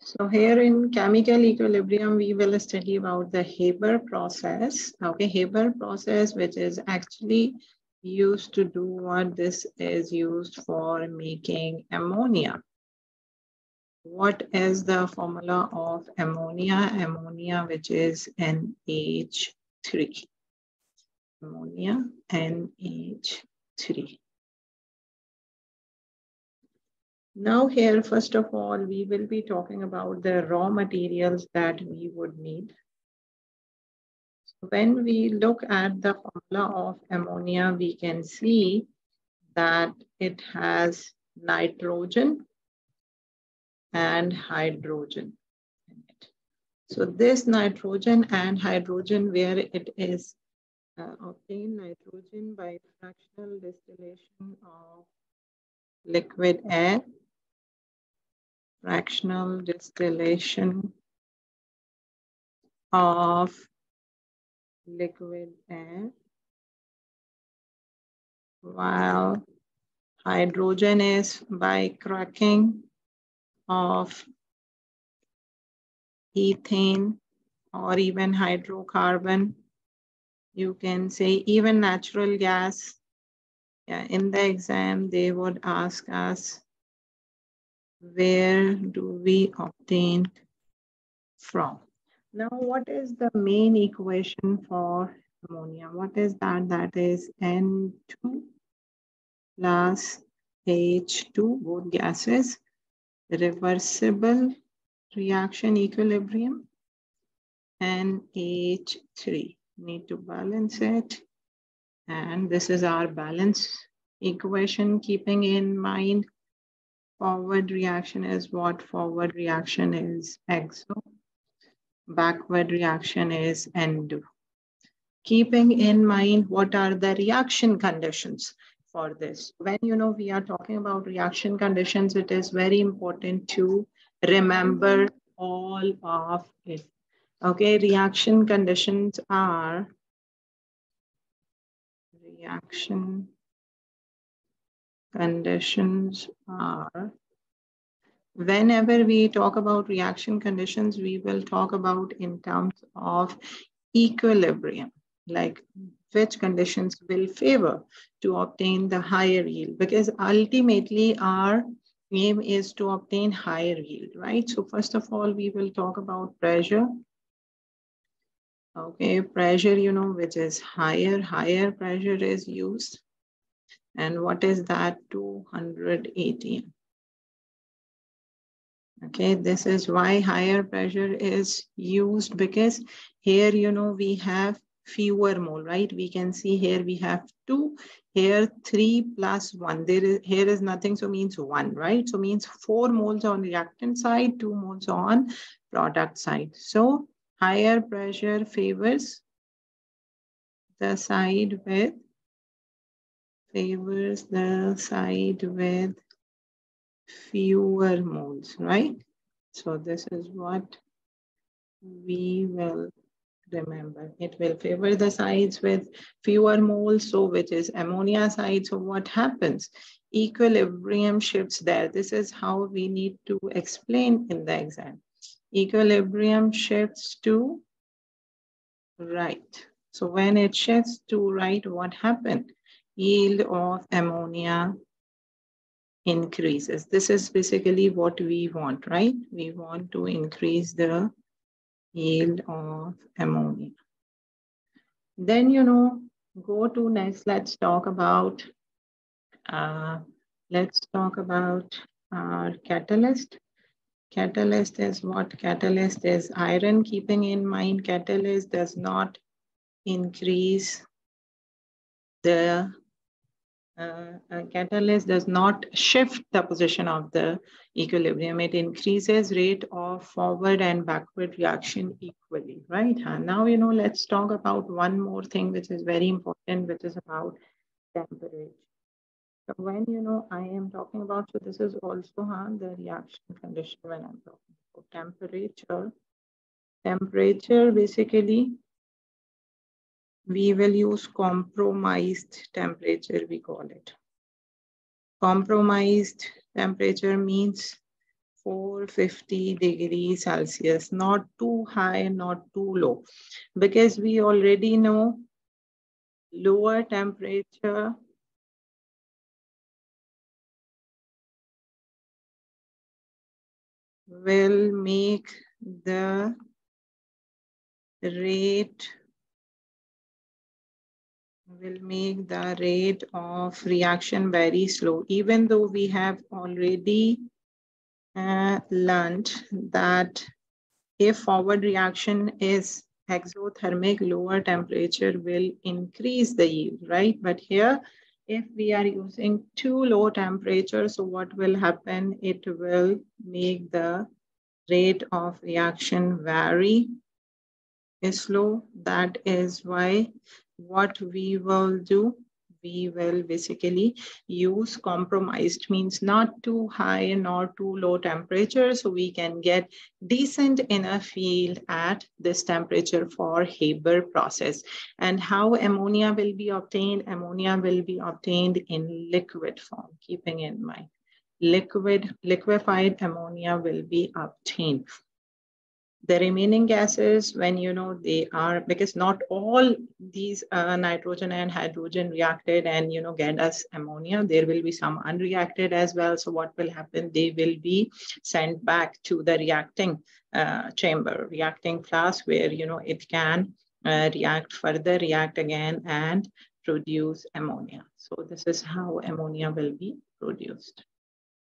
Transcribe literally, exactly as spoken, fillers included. So here in chemical equilibrium, we will study about the Haber process. Okay, Haber process, which is actually used to do what this is used for making ammonia. What is the formula of ammonia? Ammonia, which is N H three. Ammonia, N H three. Now here, first of all, we will be talking about the raw materials that we would need. So when we look at the formula of ammonia, we can see that it has nitrogen and hydrogen in it. So this nitrogen and hydrogen, where it is uh, obtained nitrogen by fractional distillation of liquid air. Fractional distillation of liquid air, while hydrogen is by cracking of ethane or even hydrocarbon. You can say even natural gas. Yeah, in the exam, they would ask us, where do we obtain from? Now, what is the main equation for ammonia? What is that? That is N two plus H two, both gases, reversible reaction equilibrium, and N H three. Need to balance it. And this is our balance equation, keeping in mind forward reaction is what? Forward reaction is X O. Backward reaction is N two. Keeping in mind what are the reaction conditions for this. When you know we are talking about reaction conditions, it is very important to remember all of it. Okay, reaction conditions are reaction conditions are, whenever we talk about reaction conditions, we will talk about in terms of equilibrium, like which conditions will favor to obtain the higher yield, because ultimately our aim is to obtain higher yield, right? So first of all, we will talk about pressure. Okay, pressure, you know, which is higher, higher pressure is used. And what is that? two hundred A T M. Okay, this is why higher pressure is used, because here, you know, we have fewer mole, right? We can see here we have two, here three plus one. There is, here is nothing, so means one, right? So means four moles on reactant side, two moles on product side. So higher pressure favors the side with favors the side with fewer moles, right? So this is what we will remember. It will favor the sides with fewer moles, so which is ammonia side. So what happens? Equilibrium shifts there. This is how we need to explain in the exam. Equilibrium shifts to right. So when it shifts to right, what happened? Yield of ammonia increases. This is basically what we want, right? We want to increase the yield of ammonia. Then, you know, go to next, let's talk about, uh, let's talk about our catalyst. Catalyst is what? Catalyst is iron. Keeping in mind, catalyst does not increase the Uh, a catalyst does not shift the position of the equilibrium. It increases rate of forward and backward reaction equally, right? And now, you know, let's talk about one more thing, which is very important, which is about temperature. So when, you know, I am talking about, so this is also huh, the reaction condition when I'm talking about temperature. Temperature, basically, we will use compromised temperature, we call it. Compromised temperature means four hundred fifty degrees Celsius, not too high, not too low, because we already know lower temperature will make the rate will make the rate of reaction very slow, even though we have already uh, learned that if forward reaction is exothermic, lower temperature will increase the yield, right? But here, if we are using too low temperature, so what will happen? It will make the rate of reaction very slow. That is why what we will do, we will basically use compromised, means not too high nor too low temperature, so we can get decent enough yield at this temperature for Haber process. And how ammonia will be obtained? Ammonia will be obtained in liquid form, keeping in mind liquid liquefied ammonia will be obtained. The remaining gases, when you know they are, because not all these uh, nitrogen and hydrogen reacted and you know get us ammonia, there will be some unreacted as well. So what will happen? They will be sent back to the reacting uh, chamber, reacting flask, where you know it can uh, react further, react again and produce ammonia. So this is how ammonia will be produced.